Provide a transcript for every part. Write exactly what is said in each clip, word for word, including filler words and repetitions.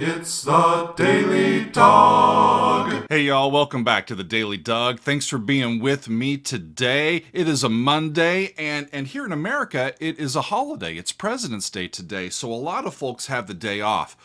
It's the Daily Dog. Hey y'all, welcome back to the Daily Dog. Thanks for being with me today. It is a Monday, and, and here in America, it is a holiday. It's President's Day today, so a lot of folks have the day off.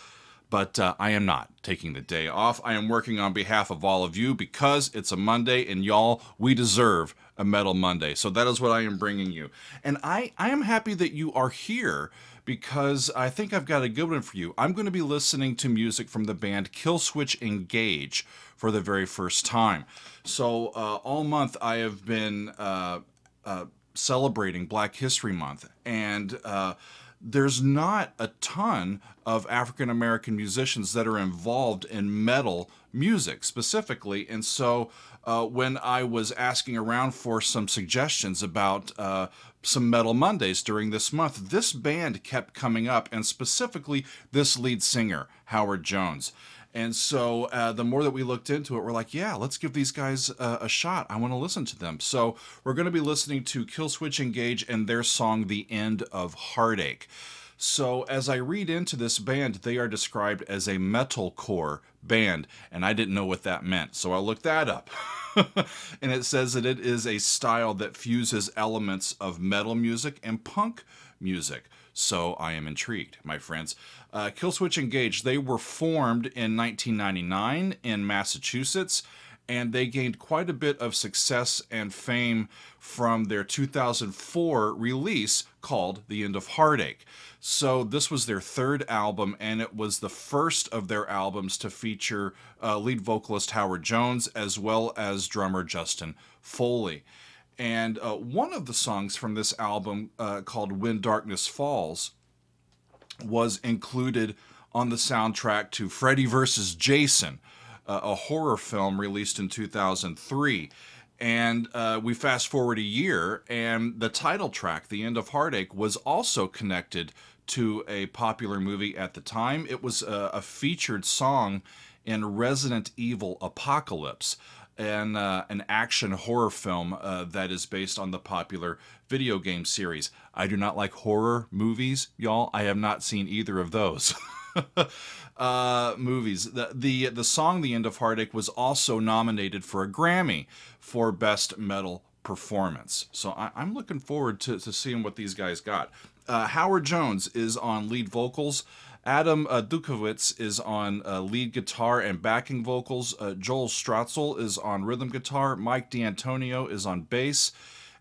But uh, I am not taking the day off. I am working on behalf of all of you because it's a Monday, and y'all, we deserve a Metal Monday. So that is what I am bringing you. And I, I am happy that you are here, because I think I've got a good one for you. I'm going to be listening to music from the band Killswitch Engage for the very first time. So uh, all month I have been uh, uh, celebrating Black History Month, and uh, there's not a ton of African American musicians that are involved in metal music specifically. And so uh, when I was asking around for some suggestions about uh, some Metal Mondays during this month, this band kept coming up, and specifically this lead singer, Howard Jones. And so uh, the more that we looked into it, we're like, yeah, let's give these guys uh, a shot. I want to listen to them. So we're going to be listening to Killswitch Engage and their song, The End of Heartache. So as I read into this band, they are described as a metalcore band, and I didn't know what that meant. So I looked that up. And it says that it is a style that fuses elements of metal music and punk music. So I am intrigued, my friends. Uh, Killswitch Engage, they were formed in nineteen ninety-nine in Massachusetts, and they gained quite a bit of success and fame from their two thousand four release called The End of Heartache. So this was their third album, and it was the first of their albums to feature uh, lead vocalist Howard Jones as well as drummer Justin Foley. And uh, one of the songs from this album, uh, called When Darkness Falls, was included on the soundtrack to Freddie versus. Jason, uh, a horror film released in two thousand three. And uh, we fast forward a year, and the title track, The End of Heartache, was also connected to a popular movie at the time. It was a, a featured song in Resident Evil Apocalypse, and uh, an action horror film uh, that is based on the popular video game series. I do not like horror movies, y'all. I have not seen either of those uh, movies. The, the, the song, The End of Heartache, was also nominated for a Grammy for Best Metal Performance. So I, I'm looking forward to, to seeing what these guys got. Uh, Howard Jones is on lead vocals. Adam uh, Dukowitz is on uh, lead guitar and backing vocals. Uh, Joel Stratzel is on rhythm guitar. Mike D'Antonio is on bass.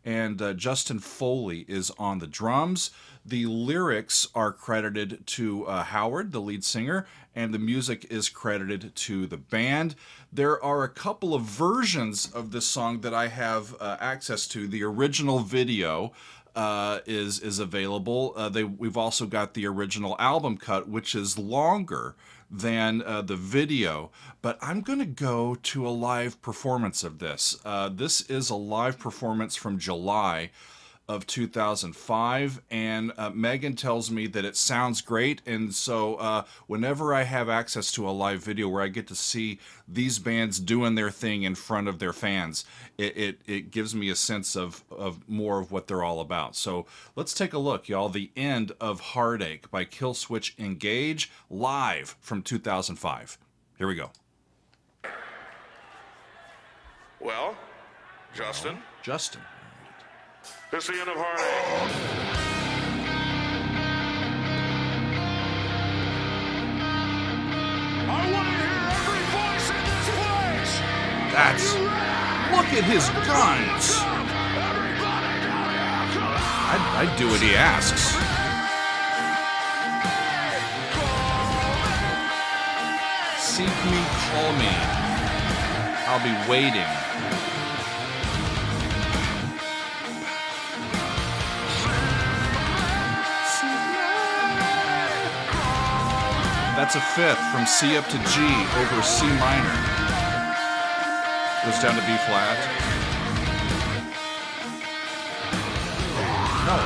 And uh, Justin Foley is on the drums. The lyrics are credited to uh, Howard, the lead singer, and the music is credited to the band. There are a couple of versions of this song that I have uh, access to. The original video Uh, is is available. Uh, they we've also got the original album cut, which is longer than uh, the video. But I'm gonna go to a live performance of this. Uh, this is a live performance from July of two thousand five, and uh, Megan tells me that it sounds great. And so uh, whenever I have access to a live video where I get to see these bands doing their thing in front of their fans, it, it, it gives me a sense of, of more of what they're all about. So let's take a look, y'all. The End of Heartache by Killswitch Engage, live from two thousand five. Here we go. Well, Justin. Well, Justin. It's the end of heartache. I want to hear every voice in this place. That's. Look at his guns. I'd, I'd do what he asks. Seek me, call me. I'll be waiting. That's a fifth from C up to G over C minor. Goes down to B flat. No.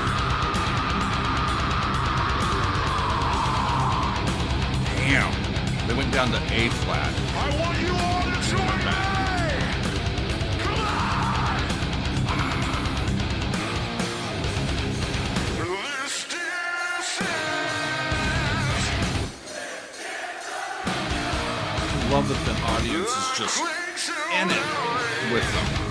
Damn. They went down to A flat. I want you all to join me. Come on. This love that the audience is just in it with them.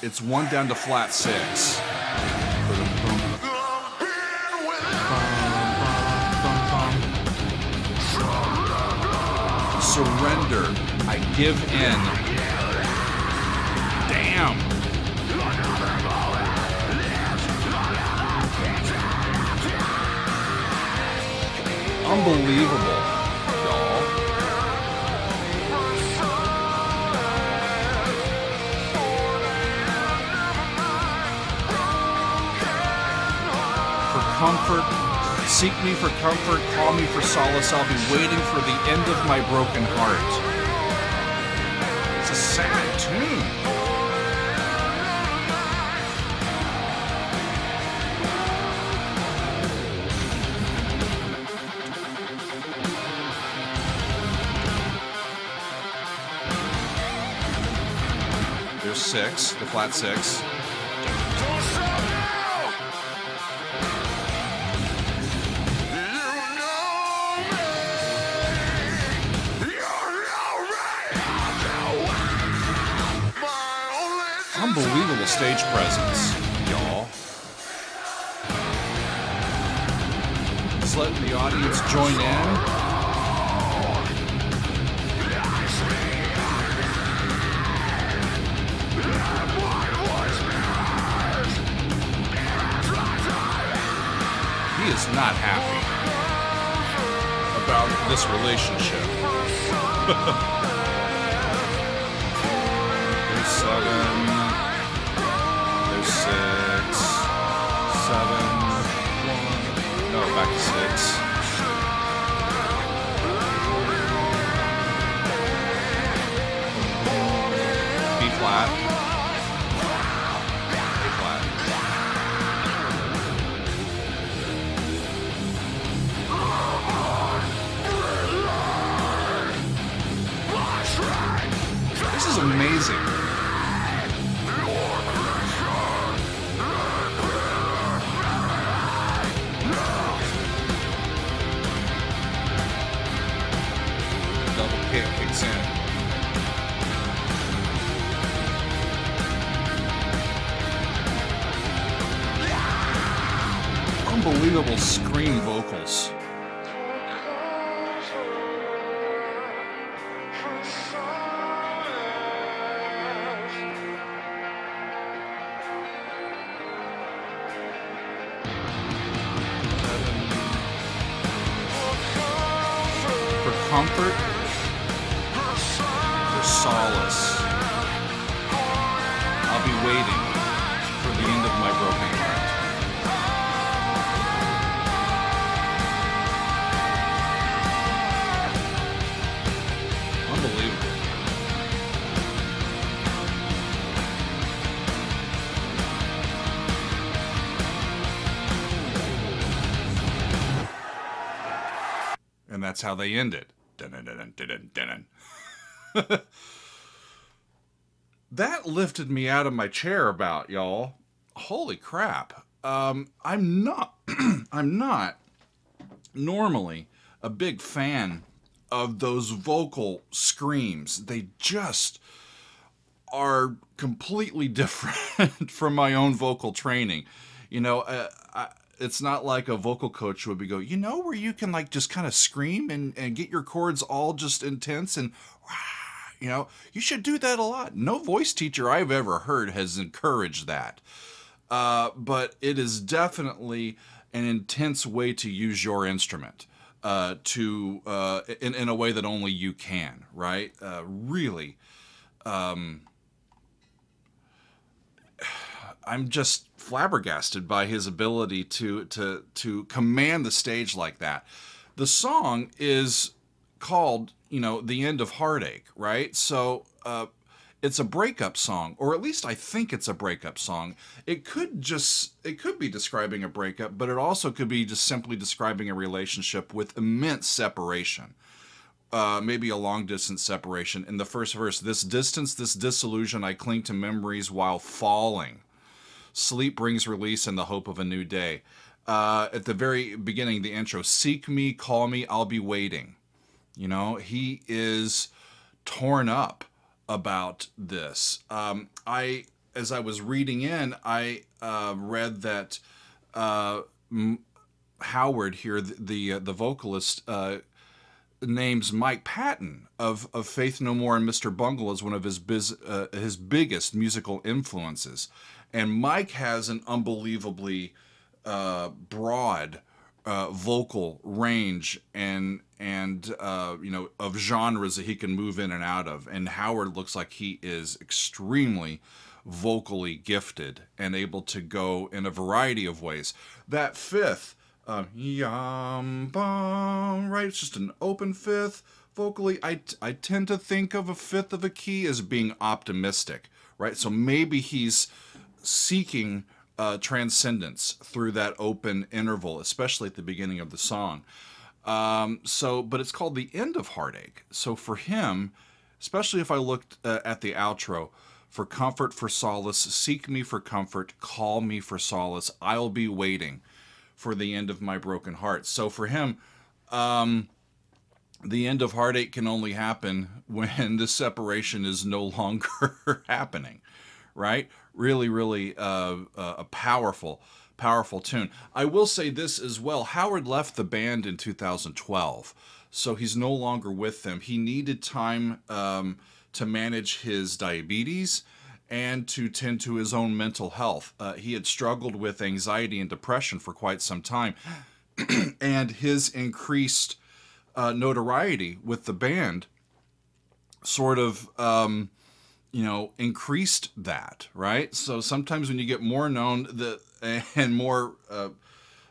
It's one down to flat six. Surrender. I give in. Damn. Unbelievable, y'all. For comfort. Seek me for comfort, call me for solace, I'll be waiting for the end of my broken heart. It's a sad tune. There's six, the flat six. Unbelievable stage presence, y'all. Just letting the audience join in. He is not happy about this relationship. There's seven. Six, seven, no, back to six. B flat. A flat. This is amazing. Unbelievable scream vocals. That's how they ended. That lifted me out of my chair about, y'all. Holy crap. Um, I'm not, I'm not normally a big fan of those vocal screams. They just are completely different from my own vocal training. You know, uh, I... It's not like a vocal coach would be go, you know, where you can like just kind of scream and, and get your chords all just intense and, you know, you should do that a lot. No voice teacher I've ever heard has encouraged that. Uh, but it is definitely an intense way to use your instrument uh, to uh, in, in a way that only you can, right? Uh, really. Um, I'm just flabbergasted by his ability to to to command the stage like that. The song is called, you know, The End of Heartache, right? So uh, it's a breakup song, or at least I think it's a breakup song. It could just it could be describing a breakup, but it also could be just simply describing a relationship with immense separation, uh, maybe a long distance separation. In the first verse, this distance, this disillusion, I cling to memories while falling. Sleep brings release and the hope of a new day. Uh, at the very beginning, the intro, seek me, call me, I'll be waiting. You know, he is torn up about this. Um, I, as I was reading in, I uh, read that uh, Howard here, the the, uh, the vocalist, uh, names Mike Patton of of Faith No More and Mister Bungle as one of his biz, uh, his biggest musical influences, and Mike has an unbelievably uh, broad uh, vocal range and and uh, you know, of genres that he can move in and out of. And Howard looks like he is extremely vocally gifted and able to go in a variety of ways. That fifth. Um, yum, bum, right? It's just an open fifth. Vocally, I, I tend to think of a fifth of a key as being optimistic, right? So maybe he's seeking uh, transcendence through that open interval, especially at the beginning of the song. Um, so, but it's called The End of Heartache. So for him, especially if I looked uh, at the outro, for comfort, for solace, seek me for comfort, call me for solace, I'll be waiting for the end of my broken heart. So for him, um, the end of heartache can only happen when the separation is no longer happening, right? Really, really uh, a powerful, powerful tune. I will say this as well. Howard left the band in two thousand twelve, so he's no longer with them. He needed time um, to manage his diabetes and to tend to his own mental health. Uh, he had struggled with anxiety and depression for quite some time, and his increased uh, notoriety with the band sort of, um, you know, increased that, right? So sometimes when you get more known the, and more uh,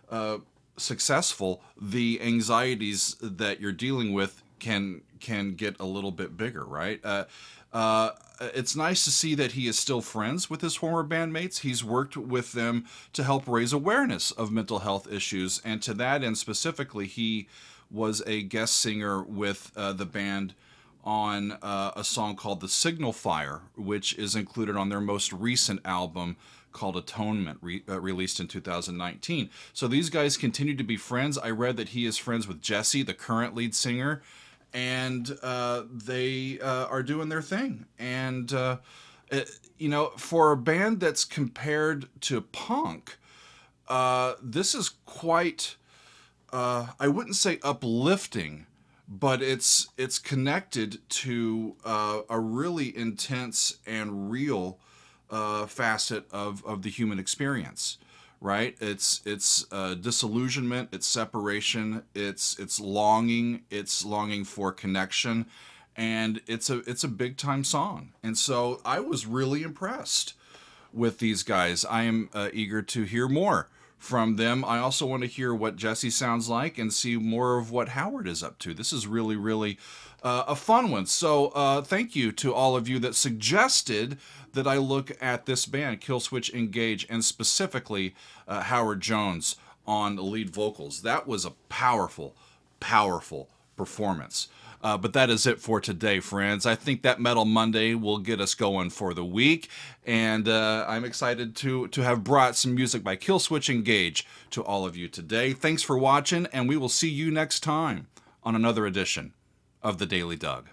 uh, successful, the anxieties that you're dealing with can can get a little bit bigger, right? Uh, uh, it's nice to see that he is still friends with his former bandmates. He's worked with them to help raise awareness of mental health issues. And to that end specifically, he was a guest singer with uh, the band on uh, a song called The Signal Fire, which is included on their most recent album called Atonement, re uh, released in two thousand nineteen. So these guys continue to be friends. I read that he is friends with Jesse, the current lead singer, and uh, they uh, are doing their thing. And, uh, it, you know, for a band that's compared to punk, uh, this is quite, uh, I wouldn't say uplifting, but it's, it's connected to uh, a really intense and real uh, facet of, of the human experience, right? It's it's uh, disillusionment, it's separation, it's it's longing, it's longing for connection, and it's a it's a big time song. And so I was really impressed with these guys. I am uh, eager to hear more from them. I also want to hear what Jesse sounds like and see more of what Howard is up to. This is really really uh, a fun one. So uh, thank you to all of you that suggested that I look at this band, Killswitch Engage, and specifically uh, Howard Jones on lead vocals. That was a powerful, powerful performance. Uh, but that is it for today, friends. I think that Metal Monday will get us going for the week, and uh, I'm excited to, to have brought some music by Killswitch Engage to all of you today. Thanks for watching, and we will see you next time on another edition of The Daily Doug.